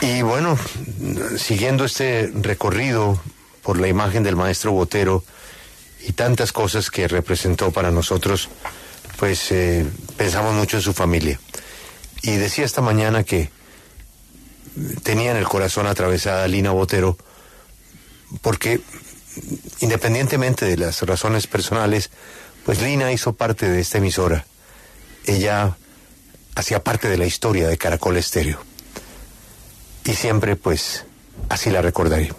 Y bueno, siguiendo este recorrido por la imagen del maestro Botero y tantas cosas que representó para nosotros, pues pensamos mucho en su familia. Y decía esta mañana que tenía en el corazón atravesada Lina Botero, porque independientemente de las razones personales, pues Lina hizo parte de esta emisora. Ella hacía parte de la historia de Caracol Estéreo. Y siempre, pues, así la recordaré.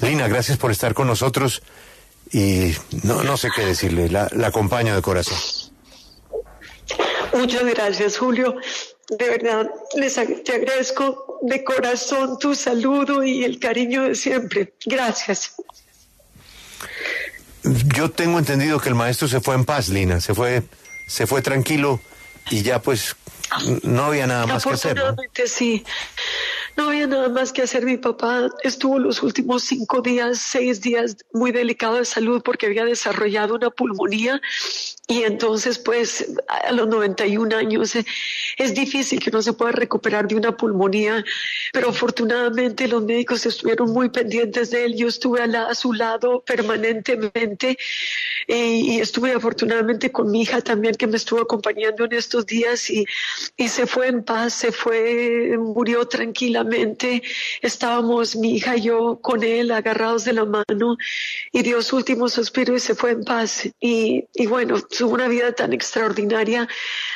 Lina, gracias por estar con nosotros. Y no sé qué decirle, la acompaño de corazón. Muchas gracias, Julio. De verdad, te agradezco de corazón tu saludo y el cariño de siempre. Gracias. Yo tengo entendido que el maestro se fue en paz, Lina. Se fue tranquilo y ya, pues, no había nada más que hacer, ¿no? Afortunadamente, sí. No había nada más que hacer. Mi papá estuvo los últimos 6 días muy delicado de salud porque había desarrollado una pulmonía, y entonces pues a los 91 años es difícil que uno se pueda recuperar de una pulmonía, pero afortunadamente los médicos estuvieron muy pendientes de él. Yo estuve a su lado permanentemente, y estuve afortunadamente con mi hija también, que me estuvo acompañando en estos días, y se fue en paz, murió tranquilamente. Estábamos mi hija y yo con él agarrados de la mano, y dio su último suspiro y se fue en paz. Y bueno, tuvo una vida tan extraordinaria.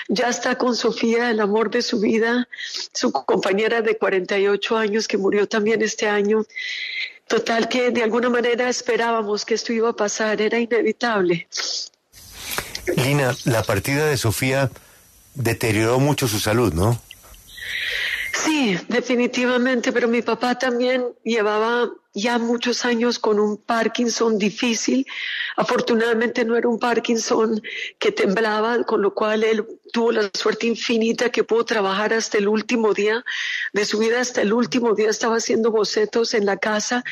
Ya está con Sofía, el amor de su vida, su compañera de 48 años que murió también este año. Total, que de alguna manera esperábamos que esto iba a pasar, era inevitable. Lina, la partida de Sofía deterioró mucho su salud, ¿no? Sí, definitivamente, pero mi papá también llevaba ya muchos años con un Parkinson difícil. Afortunadamente no era un Parkinson que temblaba, con lo cual él tuvo la suerte infinita que pudo trabajar hasta el último día de su vida. Hasta el último día estaba haciendo bocetos en la casa,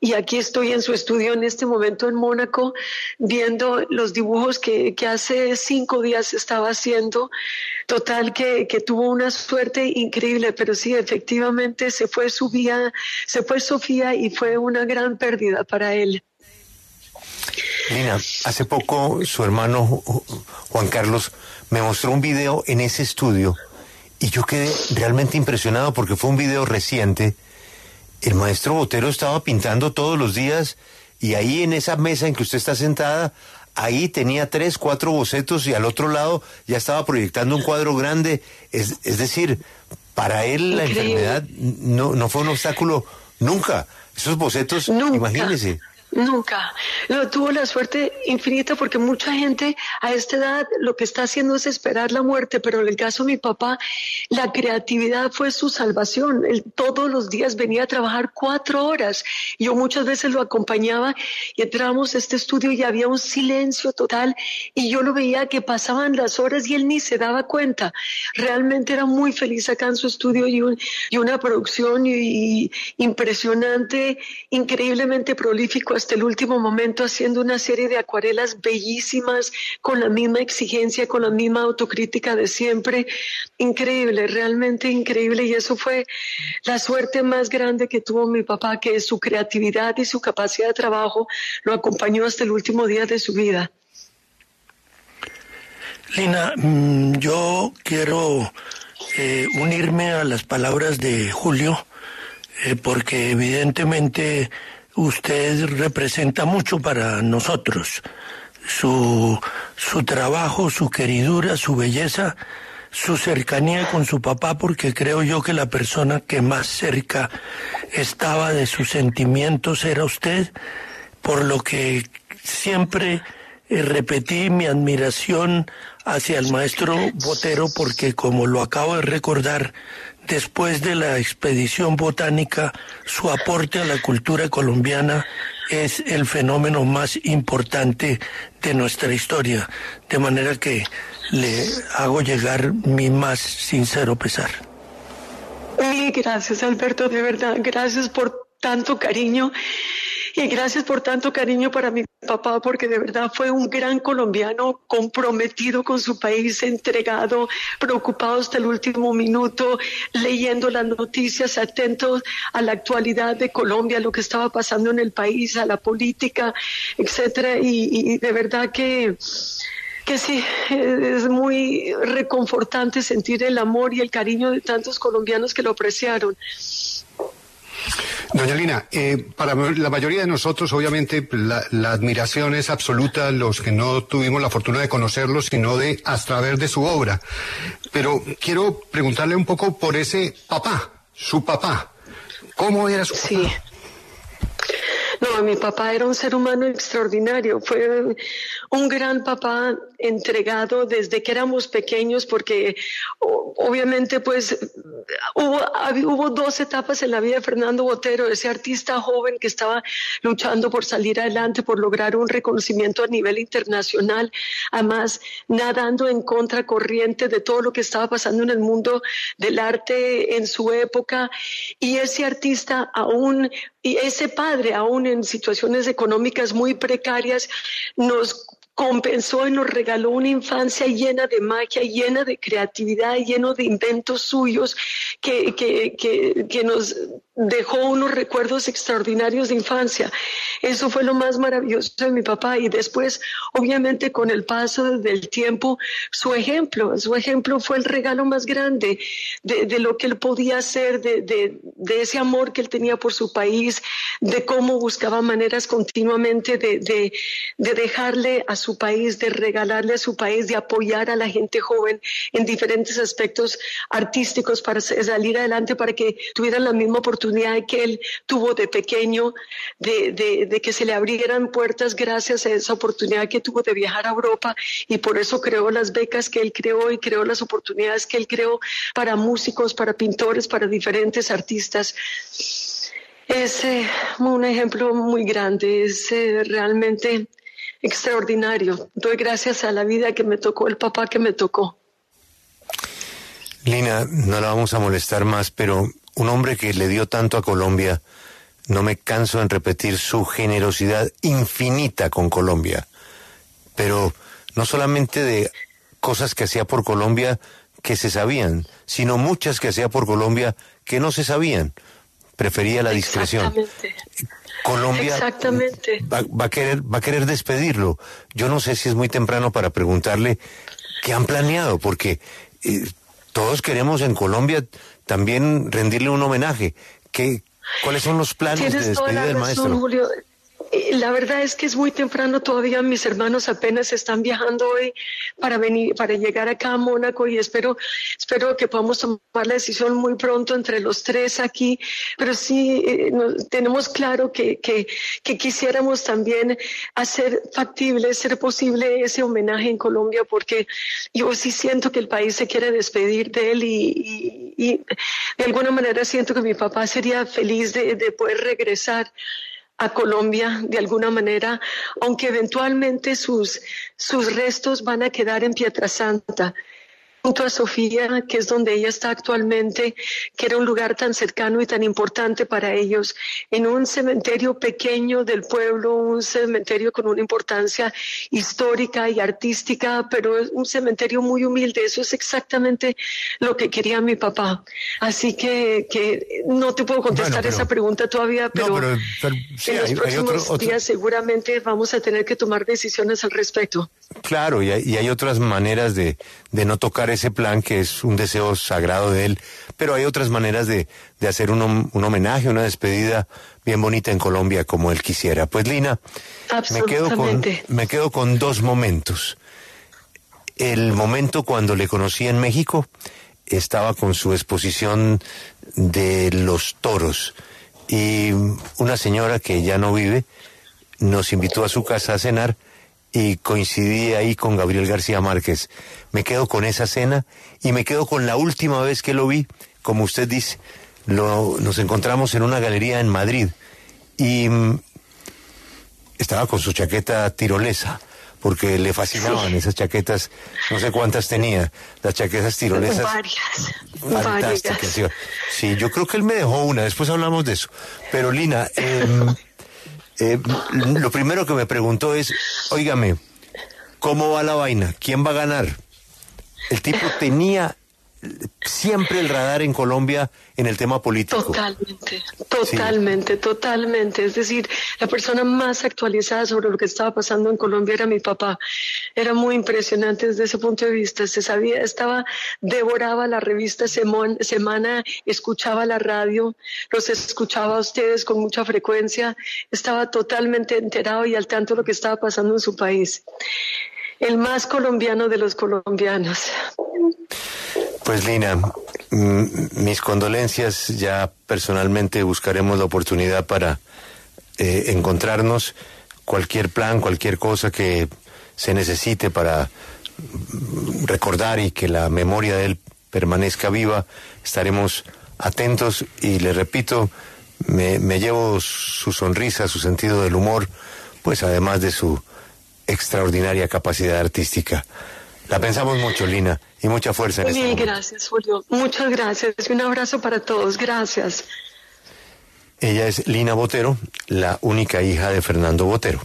y aquí estoy en su estudio en este momento en Mónaco viendo los dibujos que hace 5 días estaba haciendo. Total, que tuvo una suerte increíble, pero sí, efectivamente se fue Sofía, y fue una gran pérdida para él. Lina, hace poco su hermano Juan Carlos me mostró un video en ese estudio, y yo quedé realmente impresionado porque fue un video reciente. El maestro Botero estaba pintando todos los días, y ahí en esa mesa en que usted está sentada, ahí tenía 3, 4 bocetos, y al otro lado ya estaba proyectando un cuadro grande. Es decir, para él la enfermedad no fue un obstáculo nunca. Esos bocetos, imagínese. Nunca. No, tuvo la suerte infinita, porque mucha gente a esta edad lo que está haciendo es esperar la muerte, pero en el caso de mi papá, la creatividad fue su salvación. Él todos los días venía a trabajar 4 horas. Yo muchas veces lo acompañaba, y entrábamos a este estudio y había un silencio total, y yo lo veía que pasaban las horas y él ni se daba cuenta. Realmente era muy feliz acá en su estudio, y una producción y impresionante, increíblemente prolífico hasta el último momento, haciendo una serie de acuarelas bellísimas, con la misma exigencia, con la misma autocrítica de siempre. Increíble, realmente increíble, y eso fue la suerte más grande que tuvo mi papá, que su creatividad y su capacidad de trabajo lo acompañó hasta el último día de su vida. Lina, yo quiero unirme a las palabras de Julio, porque evidentemente usted representa mucho para nosotros. Su trabajo, su queridura, su belleza, su cercanía con su papá, porque creo yo que la persona que más cerca estaba de sus sentimientos era usted, por lo que siempre repetí mi admiración hacia el maestro Botero, porque como lo acabo de recordar, después de la expedición botánica, su aporte a la cultura colombiana es el fenómeno más importante de nuestra historia, de manera que le hago llegar mi más sincero pesar. Mil gracias, Alberto, de verdad, gracias por tanto cariño. Y gracias por tanto cariño para mi papá, porque de verdad fue un gran colombiano comprometido con su país, entregado, preocupado hasta el último minuto, leyendo las noticias, atentos a la actualidad de Colombia, a lo que estaba pasando en el país, a la política, etcétera. Y de verdad que sí, es muy reconfortante sentir el amor y el cariño de tantos colombianos que lo apreciaron. Doña Lina, para la mayoría de nosotros obviamente la admiración es absoluta, los que no tuvimos la fortuna de conocerlo, sino de a través de su obra. Pero quiero preguntarle un poco por ese papá, su papá. ¿Cómo era su papá? Sí. No, mi papá era un ser humano extraordinario, fue un gran papá entregado desde que éramos pequeños, porque obviamente pues hubo dos etapas en la vida de Fernando Botero, ese artista joven que estaba luchando por salir adelante, por lograr un reconocimiento a nivel internacional, además nadando en contracorriente de todo lo que estaba pasando en el mundo del arte en su época, y ese artista aún... Y ese padre, aún en situaciones económicas muy precarias, nos compensó y nos regaló una infancia llena de magia, llena de creatividad, lleno de inventos suyos que nos dejó unos recuerdos extraordinarios de infancia. Eso fue lo más maravilloso de mi papá. Y después, obviamente, con el paso del tiempo, su ejemplo fue el regalo más grande de lo que él podía hacer, de ese amor que él tenía por su país, de cómo buscaba maneras continuamente de dejarle a su país, de regalarle a su país, de apoyar a la gente joven en diferentes aspectos artísticos para salir adelante, para que tuvieran la misma oportunidad que él tuvo de pequeño, de que se le abrieran puertas gracias a esa oportunidad que tuvo de viajar a Europa, y por eso creó las becas que él creó y creó las oportunidades que él creó para músicos, para pintores, para diferentes artistas. Es un ejemplo muy grande, es realmente extraordinario. Doy gracias a la vida que me tocó, el papá que me tocó. Lina, no la vamos a molestar más, pero un hombre que le dio tanto a Colombia, no me canso en repetir su generosidad infinita con Colombia, pero no solamente de cosas que hacía por Colombia que se sabían, sino muchas que hacía por Colombia que no se sabían. Prefería la discreción. Colombia va a querer despedirlo. Yo no sé si es muy temprano para preguntarle qué han planeado, porque todos queremos en Colombia también rendirle un homenaje. ¿Cuáles son los planes de despedida del maestro? Julio, la verdad es que es muy temprano todavía, mis hermanos apenas están viajando hoy para llegar acá a Mónaco, y espero que podamos tomar la decisión muy pronto entre los tres aquí, pero sí tenemos claro que quisiéramos también hacer factible, ser posible ese homenaje en Colombia, porque yo sí siento que el país se quiere despedir de él, y de alguna manera siento que mi papá sería feliz de poder regresar a Colombia de alguna manera, aunque eventualmente sus restos van a quedar en Pietrasanta, junto a Sofía, que es donde ella está actualmente, que era un lugar tan cercano y tan importante para ellos, en un cementerio pequeño del pueblo, un cementerio con una importancia histórica y artística, pero es un cementerio muy humilde. Eso es exactamente lo que quería mi papá. Así que no te puedo contestar esa pregunta todavía, pero sí, en los próximos días seguramente vamos a tener que tomar decisiones al respecto. Claro, y hay otras maneras de no tocar ese plan, que es un deseo sagrado de él, pero hay otras maneras de hacer un homenaje, una despedida bien bonita en Colombia, como él quisiera. Pues Lina, me quedo con dos momentos. El momento cuando le conocí en México, estaba con su exposición de los toros, y una señora que ya no vive nos invitó a su casa a cenar, y coincidí ahí con Gabriel García Márquez. Me quedo con esa cena y me quedo con la última vez que lo vi, como usted dice, nos encontramos en una galería en Madrid, y estaba con su chaqueta tirolesa, porque le fascinaban esas chaquetas, no sé cuántas tenía, las chaquetas tirolesas. Varias. Fantásticas. Sí, yo creo que él me dejó una, después hablamos de eso. Pero Lina, Lo primero que me preguntó es, óigame, ¿cómo va la vaina? ¿Quién va a ganar? El tipo tenía siempre el radar en Colombia en el tema político. Totalmente. Es decir, la persona más actualizada sobre lo que estaba pasando en Colombia era mi papá. Era muy impresionante desde ese punto de vista. Se sabía, devoraba la revista Semana, escuchaba la radio, los escuchaba a ustedes con mucha frecuencia. Estaba totalmente enterado y al tanto de lo que estaba pasando en su país. El más colombiano de los colombianos. Pues Lina, mis condolencias. Ya personalmente buscaremos la oportunidad para encontrarnos. Cualquier plan, cualquier cosa que se necesite para recordar y que la memoria de él permanezca viva, estaremos atentos. Y le repito, me llevo su sonrisa, su sentido del humor, pues además de su extraordinaria capacidad artística. La pensamos mucho, Lina, y mucha fuerza en este momento. Gracias, Julio. Muchas gracias. Un abrazo para todos. Gracias. Ella es Lina Botero, la única hija de Fernando Botero.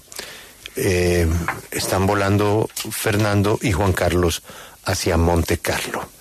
Están volando Fernando y Juan Carlos hacia Monte Carlo.